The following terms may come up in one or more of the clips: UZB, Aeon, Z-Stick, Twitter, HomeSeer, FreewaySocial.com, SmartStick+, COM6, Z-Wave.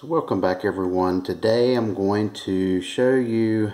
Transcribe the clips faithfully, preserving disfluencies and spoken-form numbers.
So welcome back everyone. Today I'm going to show you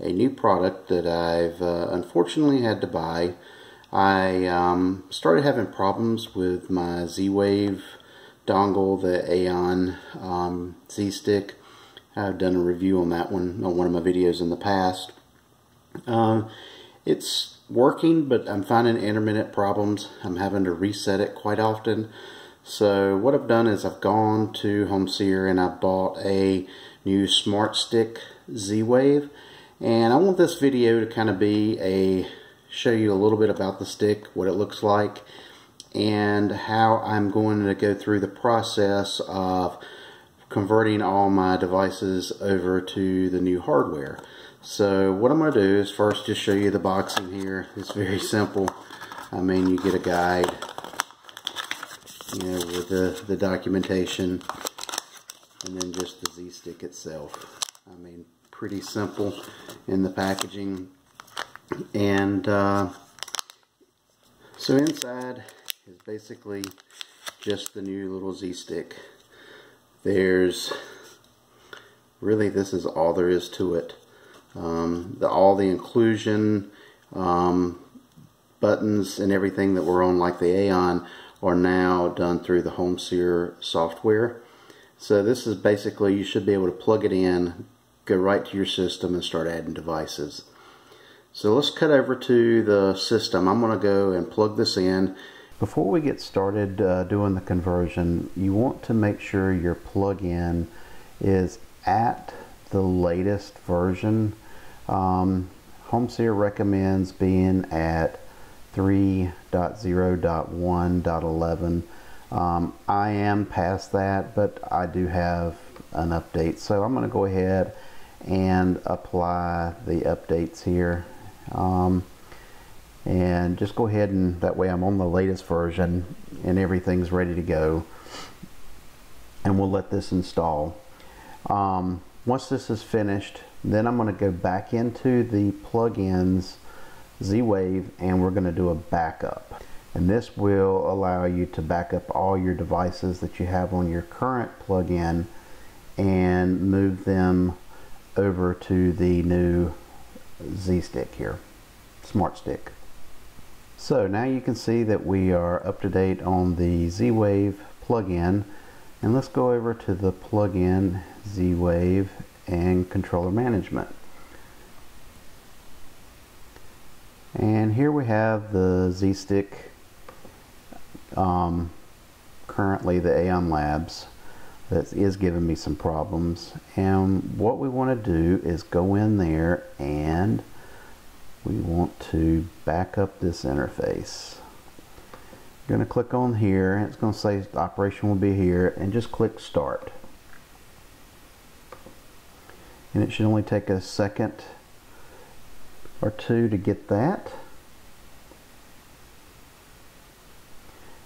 a new product that I've uh, unfortunately had to buy. I um, started having problems with my Z-Wave dongle, the Aeon um, Z-Stick. I've done a review on that one on one of my videos in the past. Uh, it's working, but I'm finding intermittent problems. I'm having to reset it quite often. So what I've done is I've gone to HomeSeer and I bought a new Smart Stick Z-Wave, and I want this video to kind of be a show you a little bit about the stick, what it looks like, and how I'm going to go through the process of converting all my devices over to the new hardware. So what I'm going to do is first just show you the box in here. It's very simple. I mean, you get a guide, you know, with the, the documentation, and then just the Z-Stick itself. I mean, pretty simple in the packaging. And uh, so inside is basically just the new little Z-Stick. There's really, this is all there is to it. Um, the, all the inclusion um, buttons and everything that were on like the Aeon are now done through the HomeSeer software. So this is basically, you should be able to plug it in, go right to your system and start adding devices. So let's cut over to the system. I'm going to go and plug this in. Before we get started uh, doing the conversion, you want to make sure your plug-in is at the latest version. Um, HomeSeer recommends being at three point zero point one point eleven. Um, I am past that, but I do have an update. So I'm going to go ahead and apply the updates here. Um, and just go ahead, and that way I'm on the latest version and everything's ready to go, and we'll let this install. Um, once this is finished, then I'm going to go back into the plugins Z-Wave and we're going to do a backup, and this will allow you to back up all your devices that you have on your current plugin and move them over to the new Z-Stick here, Smart Stick. So now you can see that we are up to date on the Z-Wave plugin, and let's go over to the plugin Z-Wave and controller management. And here we have the Z-Stick, um, currently the Aeon Labs, that is giving me some problems. And what we want to do is go in there and we want to back up this interface. You're going to click on here, and it's going to say the operation will be here, and just click start. And it should only take a second or two to get that.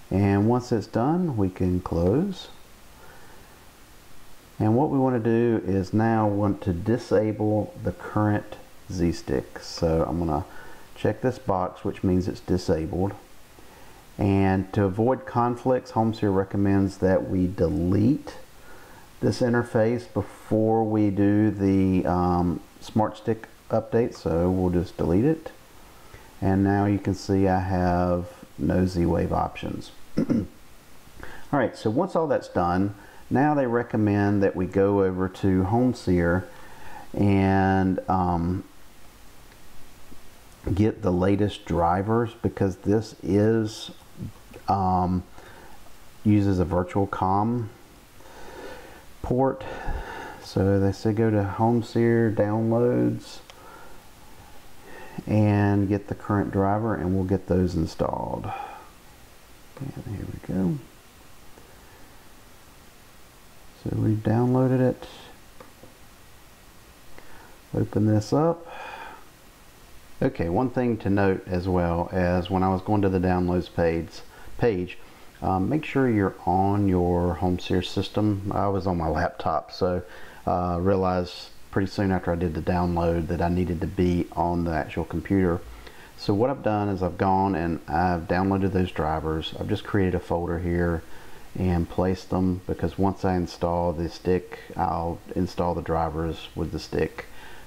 And once it's done, we can close. And what we want to do is now want to disable the current Z-Stick. So I'm going to check this box, which means it's disabled. And to avoid conflicts, HomeSeer recommends that we delete this interface before we do the um, Smart Stick update. So we'll just delete it. And now you can see I have no Z-Wave options. Alright, so once all that's done, now they recommend that we go over to HomeSeer and um, get the latest drivers, because this is um, uses a virtual COM port. So they say go to HomeSeer downloads and get the current driver, and we'll get those installed. And here we go. So we've downloaded it. Open this up. Okay, one thing to note as well, as when I was going to the downloads page, page um, make sure you're on your HomeSeer system. I was on my laptop, so I uh, realized pretty soon after I did the download that I needed to be on the actual computer. So what I've done is I've gone and I've downloaded those drivers. I've just created a folder here and place them, because once I install the stick, I'll install the drivers with the stick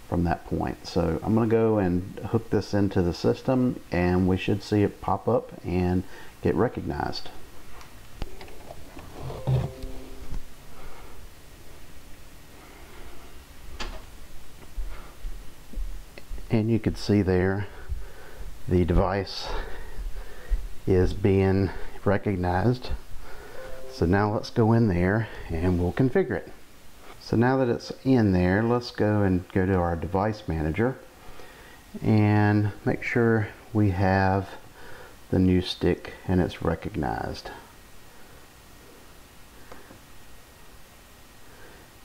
from that point. So I'm going to go and hook this into the system, and we should see it pop up and get recognized. And you can see there the device is being recognized. So now let's go in there and we'll configure it. So now that it's in there, let's go and go to our device manager and make sure we have the new stick and it's recognized.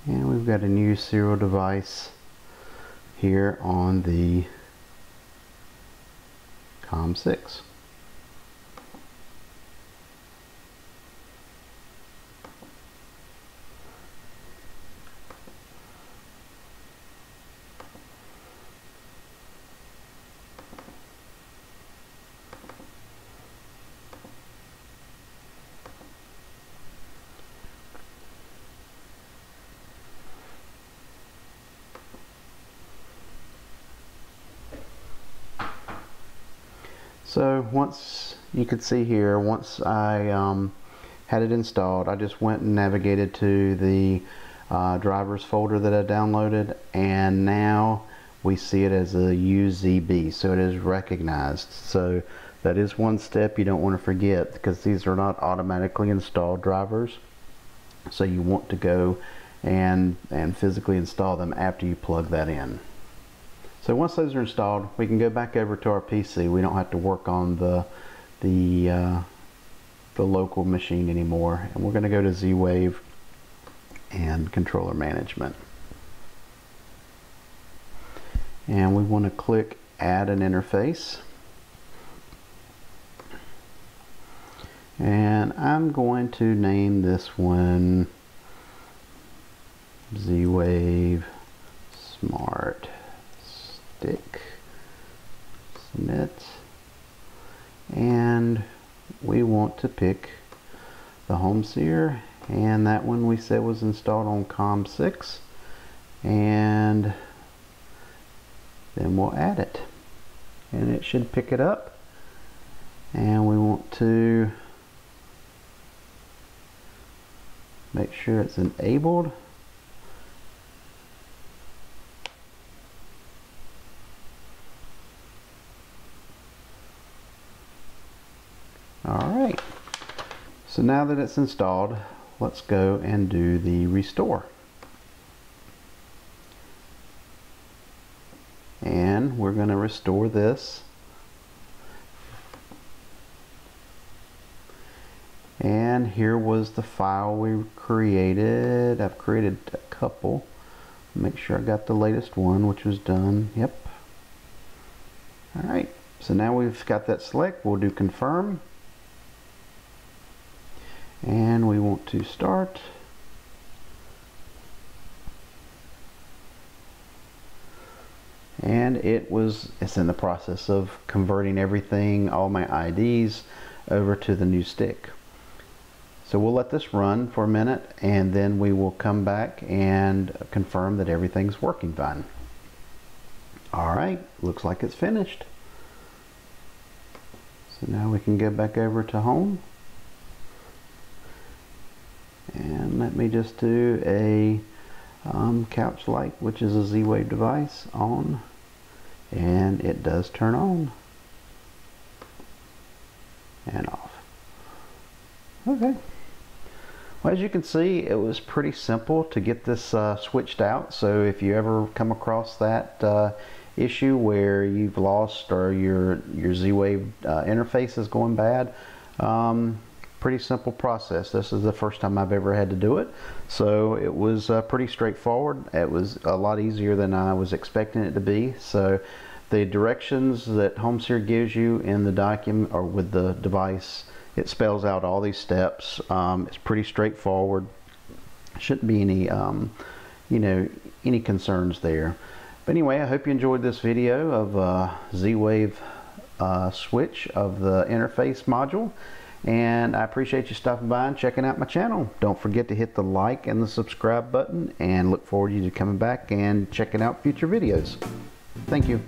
And we've got a new serial device here on the com six. So once you can see here, once I um, had it installed, I just went and navigated to the uh, drivers folder that I downloaded, and now we see it as a U Z B, so it is recognized. So that is one step you don't want to forget, because these are not automatically installed drivers, so you want to go and and physically install them after you plug that in. So once those are installed, we can go back over to our P C. We don't have to work on the the, uh, the local machine anymore. And we're going to go to Z-Wave and controller management. And we want to click add an interface. And I'm going to name this one Z-Wave Smart. Submit, and we want to pick the HomeSeer, and that one we said was installed on com six, and then we'll add it, and it should pick it up. And we want to make sure it's enabled. Alright, so now that it's installed, let's go and do the restore. And we're going to restore this. And here was the file we created. I've created a couple. Make sure I got the latest one, which was done. Yep. Alright, so now we've got that select. We'll do confirm. And we want to start. And it was, it's in the process of converting everything, all my I Ds, over to the new stick. So we'll let this run for a minute, and then we will come back and confirm that everything's working fine. All right, looks like it's finished. So now we can go back over to home. And let me just do a um, couch light, which is a Z-Wave device, on, and it does turn on and off. Okay. Well, as you can see, it was pretty simple to get this uh, switched out. So if you ever come across that uh, issue where you've lost or your your Z-Wave uh, interface is going bad, um, pretty simple process. This is the first time I've ever had to do it, so it was uh, pretty straightforward. It was a lot easier than I was expecting it to be. So the directions that HomeSeer gives you in the document or with the device, it spells out all these steps. Um, it's pretty straightforward. Shouldn't be any um, you know, any concerns there. But anyway, I hope you enjoyed this video of uh, Z-Wave uh, switch of the interface module. And I appreciate you stopping by and checking out my channel. Don't forget to hit the like and the subscribe button, and look forward to you coming back and checking out future videos. Thank you.